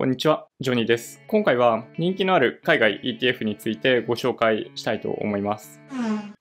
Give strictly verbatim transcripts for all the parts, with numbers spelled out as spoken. こんにちは、ジョニーです。今回は人気のある海外 イーティーエフ についてご紹介したいと思います。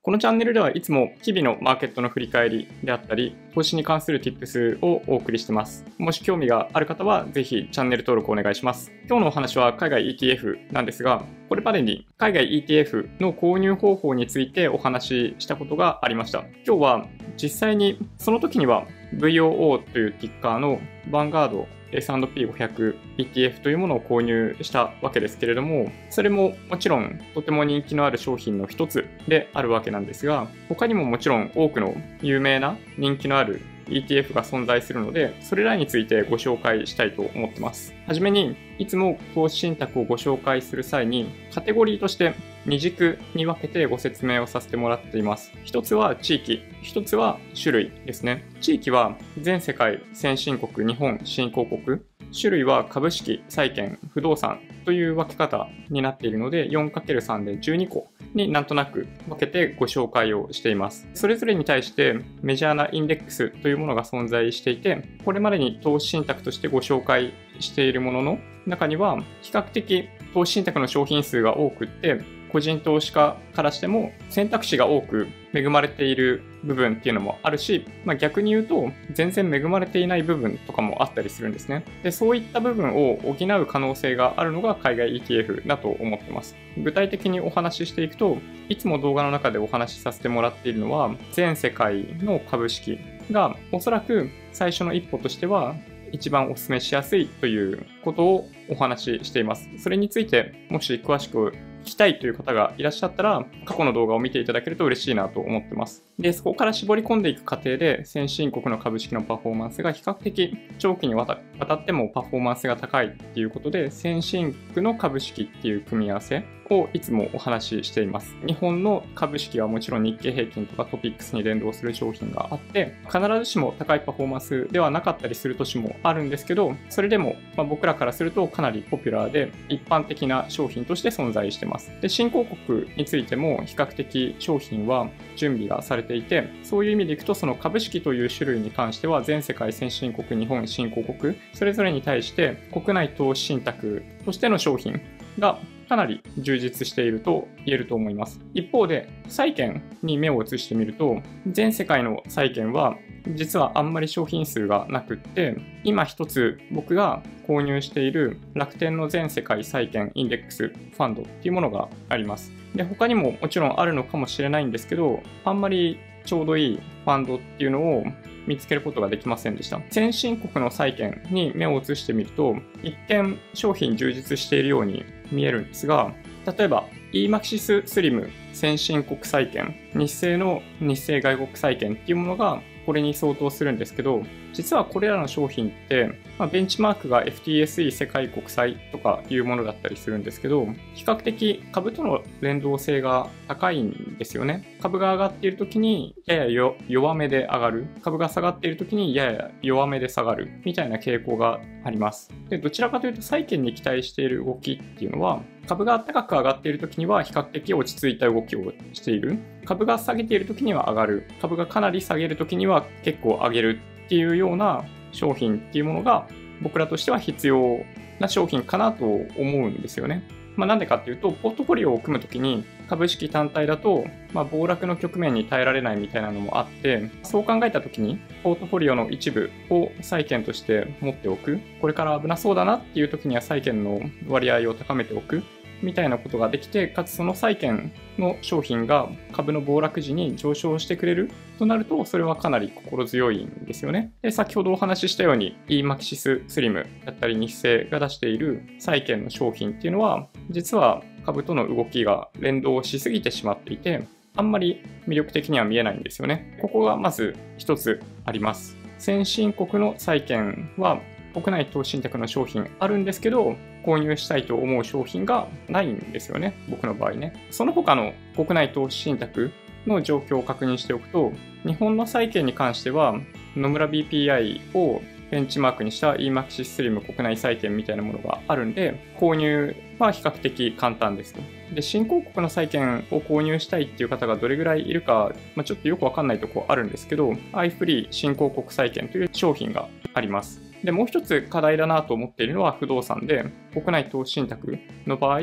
このチャンネルではいつも日々のマーケットの振り返りであったり、投資に関する Tips をお送りしてます。もし興味がある方はぜひチャンネル登録お願いします。今日のお話は海外 イーティーエフ なんですが、これまでに海外 イーティーエフ の購入方法についてお話ししたことがありました。今日は実際にその時には ブイオーオー というティッカーの Vanguard エスアンドピーごひゃく イーティーエフ というものを購入したわけですけれども、それももちろんとても人気のある商品の一つであるわけなんですが、他にももちろん多くの有名な人気のある イーティーエフ が存在するので、それらについてご紹介したいと思ってます。はじめにいつも投資信託をご紹介する際にカテゴリーとしてに軸に分けてご説明をさせてもらっています。一つは地域、一つは種類ですね。地域は全世界、先進国、日本、新興国。種類は株式、債券、不動産という分け方になっているので よんかけるさん でじゅうにこになんとなく分けてご紹介をしています。それぞれに対してメジャーなインデックスというものが存在していて、これまでに投資信託としてご紹介しているものの中には比較的投資信託の商品数が多くって、個人投資家からしても選択肢が多く恵まれている部分っていうのもあるし、まあ、逆に言うと全然恵まれていない部分とかもあったりするんですね。で、そういった部分を補う可能性があるのが海外 イーティーエフ だと思ってます。具体的にお話ししていくと、いつも動画の中でお話しさせてもらっているのは全世界の株式がおそらく最初の一歩としては一番お勧めしやすいということをお話ししています。それについてもし詳しく聞きたいという方がいらっしゃったら、過去の動画を見ていただけると嬉しいなと思ってます。で、そこから絞り込んでいく過程で先進国の株式のパフォーマンスが比較的長期にわたってもパフォーマンスが高いっていうことで、先進国の株式っていう組み合わせをいつもお話ししています。日本の株式はもちろん日経平均とかトピックスに連動する商品があって、必ずしも高いパフォーマンスではなかったりする年もあるんですけど、それでも、まあ、僕らからするとかなりポピュラーで一般的な商品として存在しています。で、新興国についても比較的商品は準備がされていて、そういう意味でいくとその株式という種類に関しては全世界、先進国、日本、新興国それぞれに対して国内投資信託としての商品がかなり充実していると言えると思います。一方で債券に目を移してみると、全世界の債券は実はあんまり商品数がなくって、今一つ僕が購入している楽天の全世界債券インデックスファンドっていうものがあります。で、他にももちろんあるのかもしれないんですけど、あんまりちょうどいいファンドっていうのを見つけることができませんでした。先進国の債券に目を移してみると、一見商品充実しているように見えるんですが、例えば eMAXIS Slim 先進国債券、日清の日清外国債券っていうものがこれに相当するんですけど、実はこれらの商品って、まあ、ベンチマークが エフティーエスイー 世界国債とかいうものだったりするんですけど、比較的株との連動性が高いんですよね。株が上がっている時にやや弱めで上がる、株が下がっている時にやや弱めで下がるみたいな傾向があります。で、どちらかというと債券に期待している動きっていうのは、株が高く上がっている時には比較的落ち着いた動きをしている、株が下げている時には上がる、株がかなり下げる時には結構上げるっていうような商品っていうものが僕らとしては必要な商品かなと思うんですよね。まあ、なんでかっていうと、ポートフォリオを組む時に株式単体だと、まあ、暴落の局面に耐えられないみたいなのもあって、そう考えた時にポートフォリオの一部を債券として持っておく、これから危なそうだなっていう時には債券の割合を高めておくみたいなことができて、かつその債券の商品が株の暴落時に上昇してくれるとなると、それはかなり心強いんですよね。で、先ほどお話ししたように eMAXIS Slim だったり日清が出している債券の商品っていうのは、実は株との動きが連動しすぎてしまっていて、あんまり魅力的には見えないんですよね。ここがまず一つあります。先進国の債券は国内投資信託の商品あるんですけど、購入したいと思う商品がないんですよね、僕の場合ね。その他の国内投資信託の状況を確認しておくと、日本の債券に関しては野村 ビーピーアイ をベンチマークにした eMAXIS Slim 国内債券みたいなものがあるんで、購入は比較的簡単ですと。で、新興国の債券を購入したいっていう方がどれぐらいいるか、まあ、ちょっとよくわかんないとこあるんですけど、iFree 新興国債券という商品があります。で、もう一つ課題だなと思っているのは不動産で、国内投資信託の場合、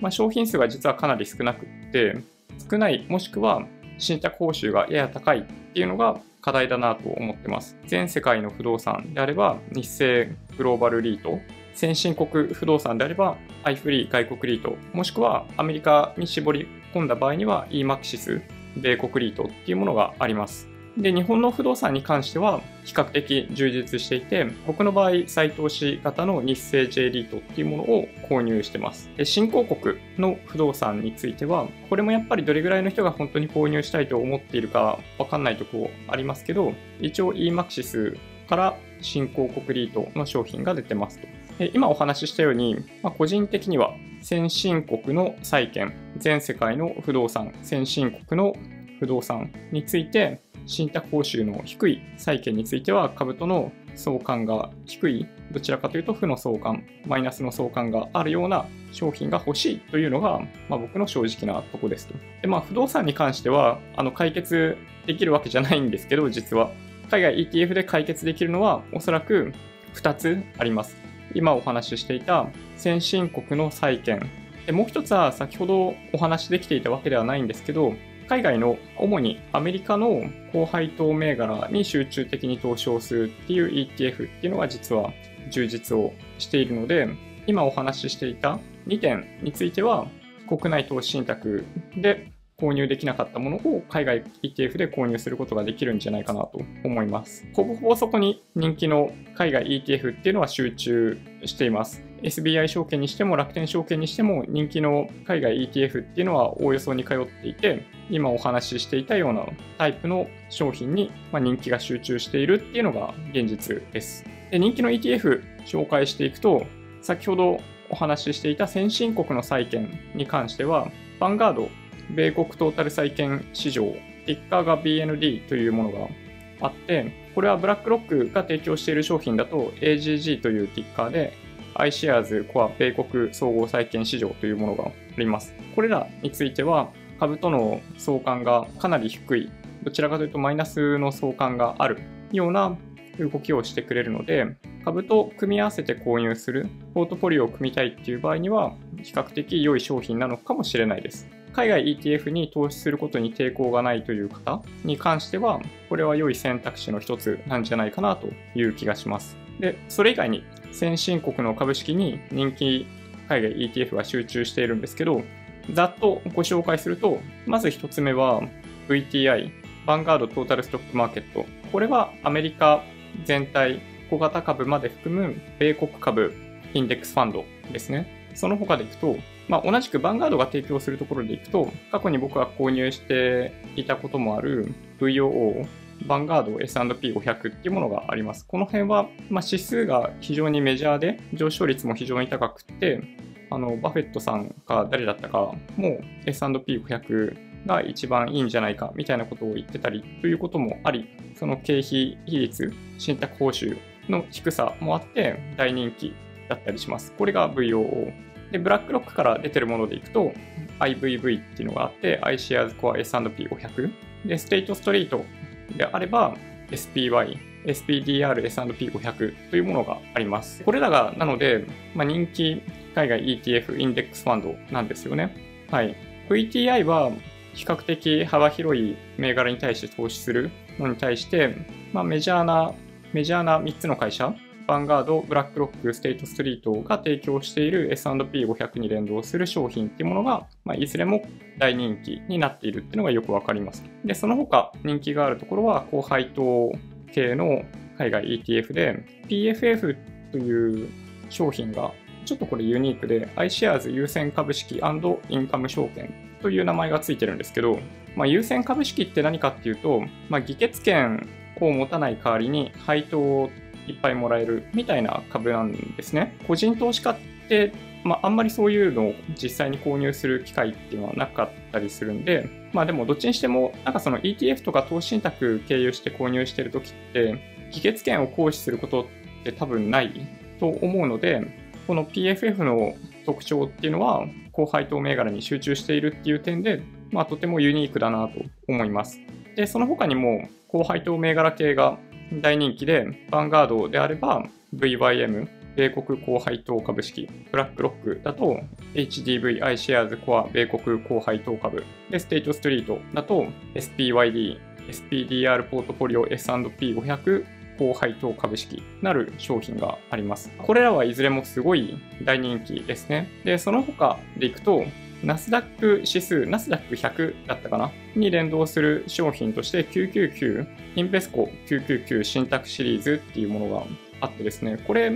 まあ、商品数が実はかなり少なくって、少ないもしくは信託報酬がやや高いっていうのが課題だなと思ってます。全世界の不動産であれば日成グローバルリート、先進国不動産であれば iFree 外国リート、もしくはアメリカに絞り込んだ場合には eMAXIS 米国リートっていうものがあります。で、日本の不動産に関しては比較的充実していて、僕の場合再投資型の日成 J リートっていうものを購入してます。で、新興国の不動産についてはこれもやっぱりどれぐらいの人が本当に購入したいと思っているかわかんないとこありますけど、一応 eMAXIS から新興国リートの商品が出てますと。で、今お話ししたように、まあ、個人的には先進国の債券、全世界の不動産、先進国の不動産について信託報酬の低い債券については株との相関が低い、どちらかというと負の相関、マイナスの相関があるような商品が欲しいというのが、まあ、僕の正直なとこですと。で、まあ、不動産に関してはあの解決できるわけじゃないんですけど、実は海外 イーティーエフ で解決できるのはおそらくふたつあります。今お話ししていた先進国の債券で、もう一つは先ほどお話しできていたわけではないんですけど、海外の主にアメリカの高配当銘柄に集中的に投資をするっていう イーティーエフ っていうのが実は充実をしているので、今お話ししていたにてんについては国内投資信託で購入できなかったものを海外 イーティーエフ で購入することができるんじゃないかなと思います。ほぼほぼそこに人気の海外 イーティーエフ っていうのは集中しています。エスビーアイ 証券にしても楽天証券にしても人気の海外 イーティーエフ っていうのはおおよそに通っていて、今お話ししていたようなタイプの商品に人気が集中しているっていうのが現実です。で、人気の イーティーエフ 紹介していくと、先ほどお話ししていた先進国の債券に関しては、Vanguard 米国トータル債券市場、ティッカーが ビーエヌディー というものがあって、これはブラックロックが提供している商品だと エージージー というティッカーで、iShares コア米国総合債券市場というものがあります。これらについては株との相関がかなり低い、どちらかというとマイナスの相関があるような動きをしてくれるので、株と組み合わせて購入するポートフォリオを組みたいっていう場合には比較的良い商品なのかもしれないです。海外 イーティーエフ に投資することに抵抗がないという方に関してはこれは良い選択肢の一つなんじゃないかなという気がします。で、それ以外に先進国の株式に人気海外 イーティーエフ が集中しているんですけど、ざっとご紹介すると、まずひとつめは ブイティーアイ、バンガードトータルストックマーケット。これはアメリカ全体、小型株まで含む米国株インデックスファンドですね。その他でいくと、まあ、同じくバンガードが提供するところでいくと、過去に僕が購入していたこともある ブイオーオー、バンガード エスアンドピーごひゃく っていうものがあります。この辺は、まあ、指数が非常にメジャーで上昇率も非常に高くって、あのバフェットさんか誰だったかも エスアンドピーごひゃく が一番いいんじゃないかみたいなことを言ってたりということもあり、その経費比率、信託報酬の低さもあって大人気だったりします。これが ブイオーオー で、ブラックロックから出てるものでいくと アイブイブイ っていうのがあって iShares Core エスアンドピーごひゃく で、ステイトストリートであれば エスピーワイ、エスピーディーアール、エスアンドピーごひゃく というものがあります。これらがなので、まあ、人気海外 イーティーエフ インデックスファンドなんですよね。はい。ブイティーアイ は比較的幅広い銘柄に対して投資するのに対して、まあ、メジャーなメジャーなみっつの会社、バンガード、ブラックロック、ステイトストリートが提供している エスアンドピーごひゃく に連動する商品っていうものが、まあ、いずれも大人気になっているっていうのがよくわかります。で、その他人気があるところは高配当系の海外 イーティーエフ で ピーエフエフ という商品がちょっとこれユニークで iShares 優先株式&インカム証券という名前がついてるんですけど、まあ、優先株式って何かっていうと、まあ、議決権を持たない代わりに配当をいっぱいもらえるみたいな株なんですね。個人投資家って、まあ、あんまりそういうのを実際に購入する機会っていうのはなかったりするんで、まあでもどっちにしてもなんかその イーティーエフ とか投資信託経由して購入してるときって議決権を行使することって多分ないと思うので、この ピーエフエフ の特徴っていうのは高配当銘柄に集中しているっていう点で、まあ、とてもユニークだなと思います。で、その他にも高配当銘柄系が大人気で、ヴァンガードであればブイワイエム、米国高配当株式、ブラックロックだと エイチディーブイ、iShares、コア、米国高配当株、でステートストリートだと エスピーワイディー、エスピーディーアール ポートフォリオ エスアンドピーごひゃく、高配当株式なる商品があります。これらはいずれもすごい大人気ですね。で、その他でいくと、ナスダック指数、ナスダックひゃくだったかなに連動する商品としてキューキューキュー、インベスコキューキューキュー新宅シリーズっていうものがあってですね、これ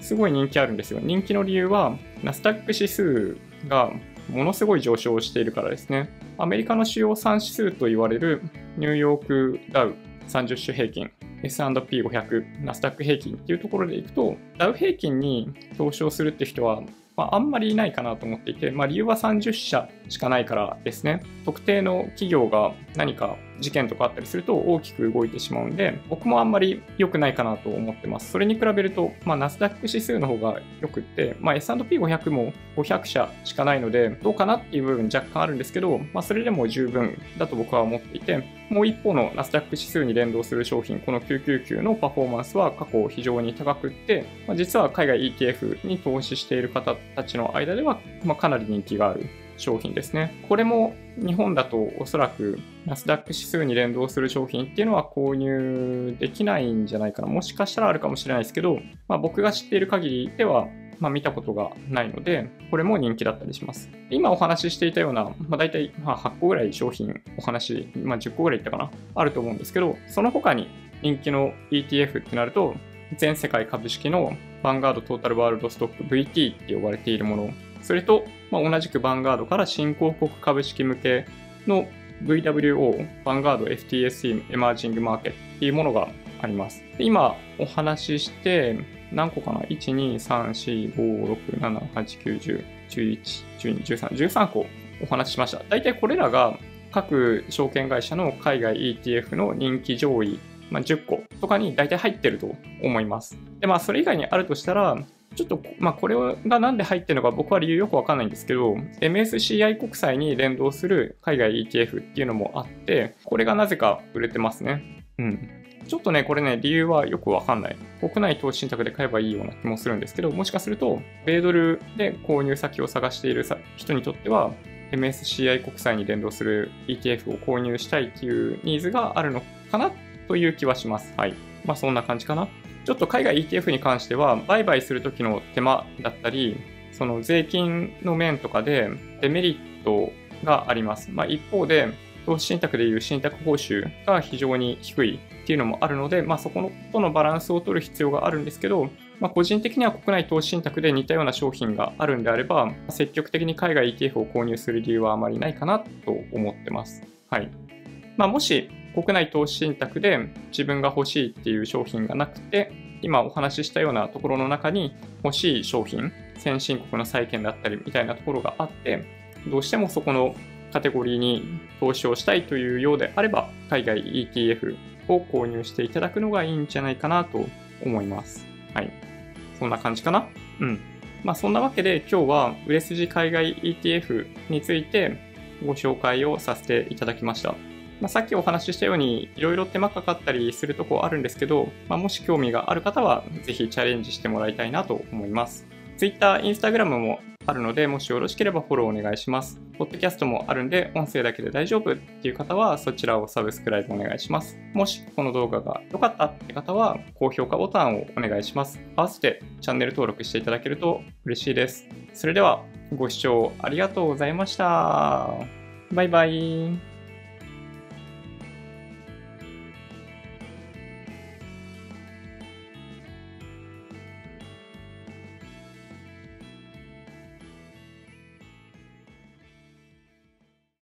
すごい人気あるんですよ。人気の理由は、ナスダック指数がものすごい上昇しているからですね。アメリカの主要さん指数と言われるニューヨークダウさんじゅう種平均、エスアンドピーごひゃく、ナスダック平均っていうところでいくと、ダウ平均に投資をするって人は、まあ、あんまりいないかなと思っていて、まあ、理由はさんじゅっ社しかないからですね。特定の企業が何か事件とかあったりすると大きく動いてしまうんで、僕もあんまり良くないかなと思ってます。それに比べると、まあ、ナスダック指数の方が良くって、まあ、エスアンドピーごひゃく もごひゃく社しかないので、どうかなっていう部分若干あるんですけど、まあ、それでも十分だと僕は思っていて、もう一方のナスダック指数に連動する商品、このキューキューキューのパフォーマンスは過去非常に高くって、まあ、実は海外 イーティーエフ に投資している方たちの間では、まあ、かなり人気がある商品ですね。これも日本だとおそらくナスダック指数に連動する商品っていうのは購入できないんじゃないかな。もしかしたらあるかもしれないですけど、まあ、僕が知っている限りでは、まあ、見たことがないので、これも人気だったりします。今お話ししていたような、まあ、大体はっこぐらい商品お話、まあ、じゅっこぐらいいったかな、あると思うんですけど、その他に人気の イーティーエフ ってなると、全世界株式のヴァンガードトータルワールドストック ブイティー って呼ばれているもの、それと、まあ、同じくヴァンガードから新興国株式向けの ブイダブリューオー、ヴァンガード エフティーエスイー エマージングマーケットっていうものがあります。で、今お話しして何個かな ?いち、に、さん、よん、ご、ろく、なな、はち、きゅう、じゅう、じゅういち、じゅうに、じゅうさん、じゅうさん個お話ししました。大体これらが各証券会社の海外 イーティーエフ の人気上位、まあ、じゅっことかに大体入ってると思います。で、まあ、それ以外にあるとしたら、ちょっと、まあ、これがなんで入ってるのか僕は理由よくわかんないんですけど、エムエスシーアイ 国債に連動する海外 イーティーエフ っていうのもあって、これがなぜか売れてますね。うん。ちょっとね、これね、理由はよくわかんない。国内投資信託で買えばいいような気もするんですけど、もしかすると、米ドルで購入先を探している人にとっては、エムエスシーアイ 国債に連動する イーティーエフ を購入したいっていうニーズがあるのかなという気はします。はい。まあ、そんな感じかな。ちょっと海外 イーティーエフ に関しては、売買するときの手間だったり、その税金の面とかでデメリットがあります。まあ、一方で、投資信託でいう信託報酬が非常に低いっていうのもあるので、まあ、そことのバランスを取る必要があるんですけど、まあ、個人的には国内投資信託で似たような商品があるんであれば、積極的に海外 イーティーエフ を購入する理由はあまりないかなと思ってます。はい。まあ、もし、国内投資信託で自分が欲しいっていう商品がなくて、今お話ししたようなところの中に欲しい商品、先進国の債券だったりみたいなところがあって、どうしてもそこのカテゴリーに投資をしたいというようであれば、海外 イーティーエフ を購入していただくのがいいんじゃないかなと思います。はい。そんな感じかな。うん。まあそんなわけで今日は売れ筋海外 イーティーエフ についてご紹介をさせていただきました。まあ、さっきお話ししたようにいろいろ手間かかったりするとこあるんですけど、まあ、もし興味がある方はぜひチャレンジしてもらいたいなと思います。Twitter、Instagram もあるので、もしよろしければフォローお願いします。ポッドキャストもあるんで音声だけで大丈夫っていう方はそちらをサブスクライブお願いします。もしこの動画が良かったって方は高評価ボタンをお願いします。合わせてチャンネル登録していただけると嬉しいです。それではご視聴ありがとうございました。バイバイ。